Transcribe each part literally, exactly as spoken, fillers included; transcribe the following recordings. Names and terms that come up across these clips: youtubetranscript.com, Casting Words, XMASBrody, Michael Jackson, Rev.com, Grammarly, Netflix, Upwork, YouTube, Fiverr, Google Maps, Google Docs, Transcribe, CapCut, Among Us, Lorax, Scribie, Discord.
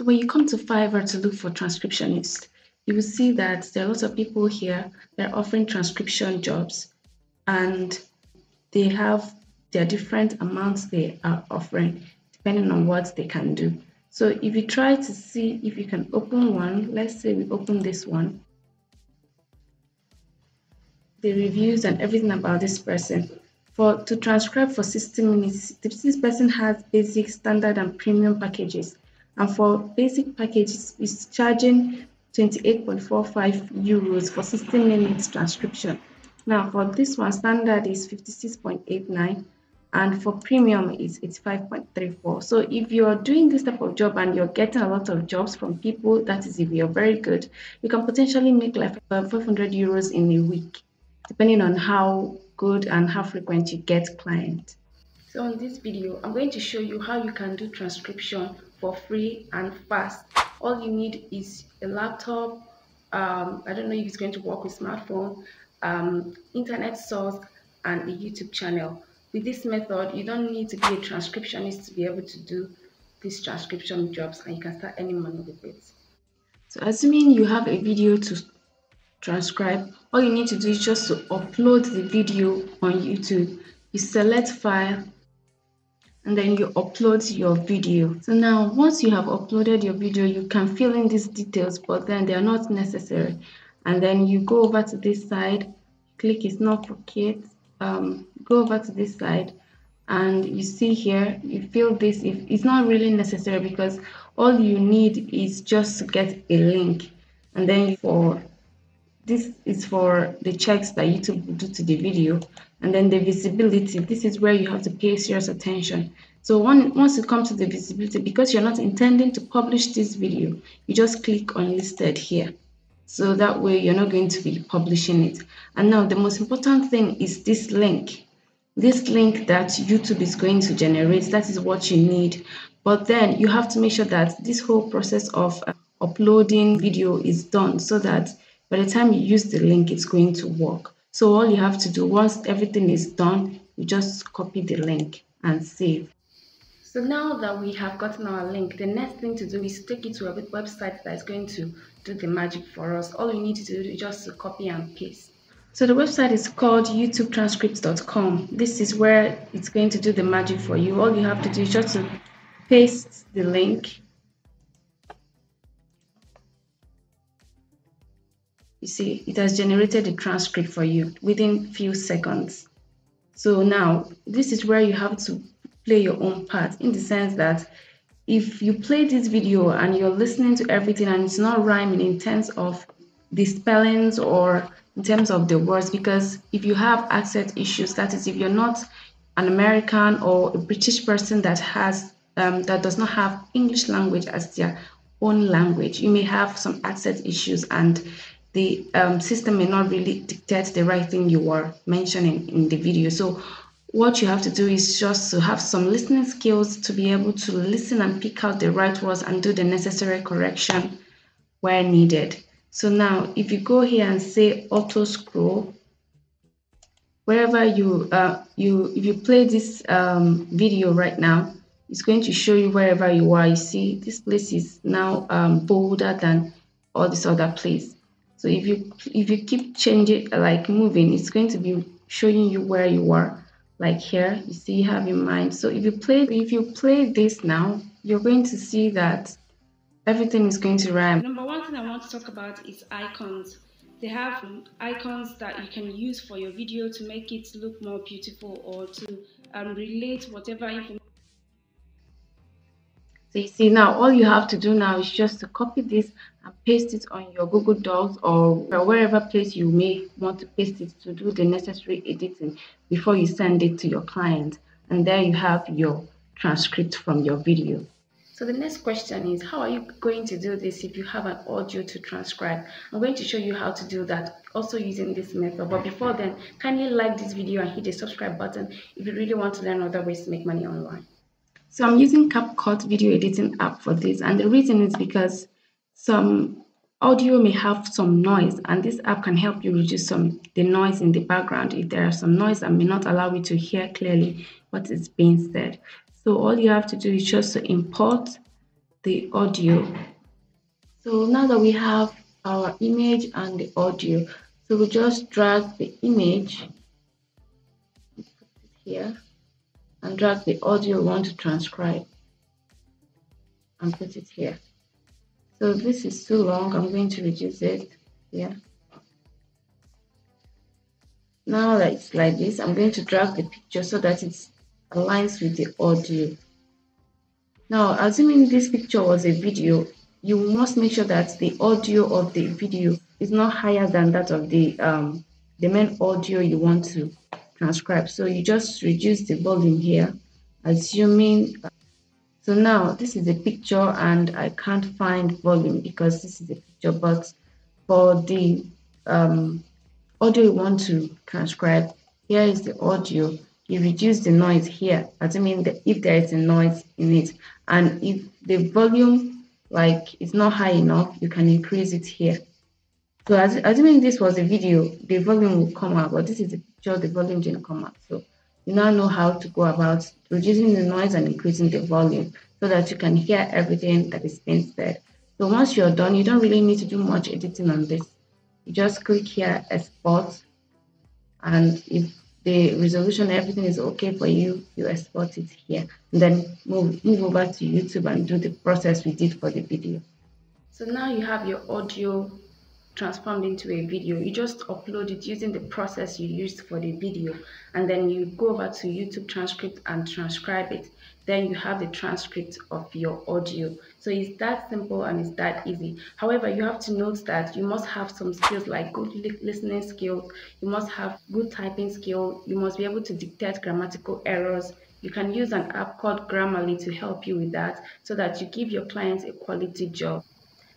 So when you come to Fiverr to look for transcriptionists, you will see that there are lots of people here that are offering transcription jobs, and they have their different amounts they are offering depending on what they can do. So if you try to see if you can open one, let's say we open this one, the reviews and everything about this person. For to transcribe for sixty minutes, this person has basic, standard, and premium packages. And for basic packages, it's charging twenty-eight point four five euros for sixty minutes transcription. Now for this one, standard is fifty-six point eight nine, and for premium is eighty-five point three four. So if you're doing this type of job and you're getting a lot of jobs from people, that is if you're very good, you can potentially make like five hundred euros in a week, depending on how good and how frequent you get clients. So in this video, I'm going to show you how you can do transcription for free and fast. All you need is a laptop. Um, I don't know if it's going to work with smartphone, um, internet source, and a YouTube channel. With this method, you don't need to be a transcriptionist to be able to do these transcription jobs, and you can start earning money with it. So assuming you have a video to transcribe, all you need to do is just to upload the video on YouTube. You select file, and then you upload your video. So now once you have uploaded your video, you can fill in these details, but then they are not necessary. And then you go over to this side, click it's not for kids, um, go over to this side, and you see here, you fill this. If it's not really necessary because all you need is just to get a link. And then for this is for the checks that YouTube will do to the video. And then the visibility, this is where you have to pay serious attention. So one, once you come to the visibility, because you're not intending to publish this video, you just click on listed here. So that way you're not going to be publishing it. And now the most important thing is this link. This link that YouTube is going to generate, that is what you need. But then you have to make sure that this whole process of uploading video is done so that by the time you use the link, it's going to work. So all you have to do, once everything is done, you just copy the link and save. So now that we have gotten our link, the next thing to do is take it to a website that is going to do the magic for us. All you need to do is just to copy and paste. So the website is called youtube transcript dot com. This is where it's going to do the magic for you. All you have to do is just to paste the link. You see, it has generated a transcript for you within few seconds. So now, this is where you have to play your own part, in the sense that if you play this video and you're listening to everything and it's not rhyming in terms of the spellings or in terms of the words, because if you have accent issues, that is if you're not an American or a British person that has um, that does not have English language as their own language, you may have some accent issues, and the um, system may not really dictate the right thing you are mentioning in the video. So what you have to do is just to have some listening skills to be able to listen and pick out the right words and do the necessary correction where needed. So now if you go here and say auto scroll, wherever you, uh, you if you play this um, video right now, it's going to show you wherever you are. You see this place is now um, bolder than all this other place. So if you if you keep changing, like moving, it's going to be showing you where you are. Like here, you see you have in mind. So if you play if you play this now, you're going to see that everything is going to rhyme. Number one thing I want to talk about is icons. They have icons that you can use for your video to make it look more beautiful or to um, relate whatever information. So you see now, all you have to do now is just to copy this and paste it on your Google Docs or wherever place you may want to paste it to do the necessary editing before you send it to your client. And there you have your transcript from your video. So the next question is, how are you going to do this if you have an audio to transcribe? I'm going to show you how to do that, also using this method. But before then, kindly like this video and hit the subscribe button if you really want to learn other ways to make money online. So I'm using CapCut video editing app for this, and the reason is because some audio may have some noise, and this app can help you reduce some the noise in the background if there are some noise that may not allow you to hear clearly what is being said. So all you have to do is just to import the audio. So now that we have our image and the audio, so we'll just drag the image here and drag the audio we want to transcribe and put it here. So this is too long, I'm going to reduce it here. Now that it's like this, I'm going to drag the picture so that it aligns with the audio. Now, assuming this picture was a video, you must make sure that the audio of the video is not higher than that of the um, the main audio you want to transcribe. So you just reduce the volume here, assuming. So now this is the picture and I can't find volume because this is the picture, but for the um, audio you want to transcribe, here is the audio. You reduce the noise here, assuming that if there is a noise in it, and if the volume like is not high enough, you can increase it here. So as, assuming this was a video, the volume will come out, but this is the picture, the volume didn't come out. So you now know how to go about reducing the noise and increasing the volume so that you can hear everything that is being said. So once you're done, you don't really need to do much editing on this. You just click here, export, and if the resolution, everything is okay for you, you export it here. And then move, move over to YouTube and do the process we did for the video. So now you have your audio transformed into a video. You just upload it using the process you used for the video, and then you go over to YouTube transcript and transcribe it. Then you have the transcript of your audio. So it's that simple and it's that easy. However, you have to note that you must have some skills like good listening skills, you must have good typing skill, you must be able to detect grammatical errors. You can use an app called Grammarly to help you with that so that you give your clients a quality job.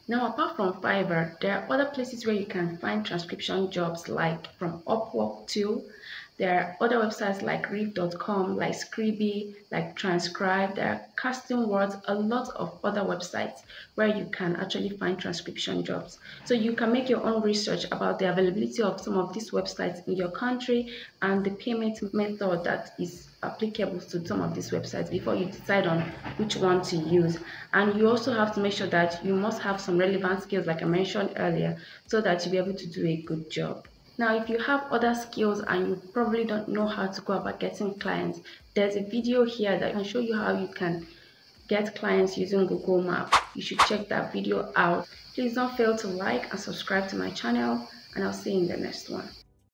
Now, apart from Fiverr, there are other places where you can find transcription jobs like from Upwork too. There are other websites like Rev dot com, like Scribie, like Transcribe. There are Casting Words, a lot of other websites where you can actually find transcription jobs. So you can make your own research about the availability of some of these websites in your country and the payment method that is applicable to some of these websites before you decide on which one to use. And you also have to make sure that you must have some relevant skills like I mentioned earlier so that you'll be able to do a good job. Now, if you have other skills and you probably don't know how to go about getting clients, there's a video here that can show you how you can get clients using Google Maps. You should check that video out. Please don't fail to like and subscribe to my channel, and I'll see you in the next one.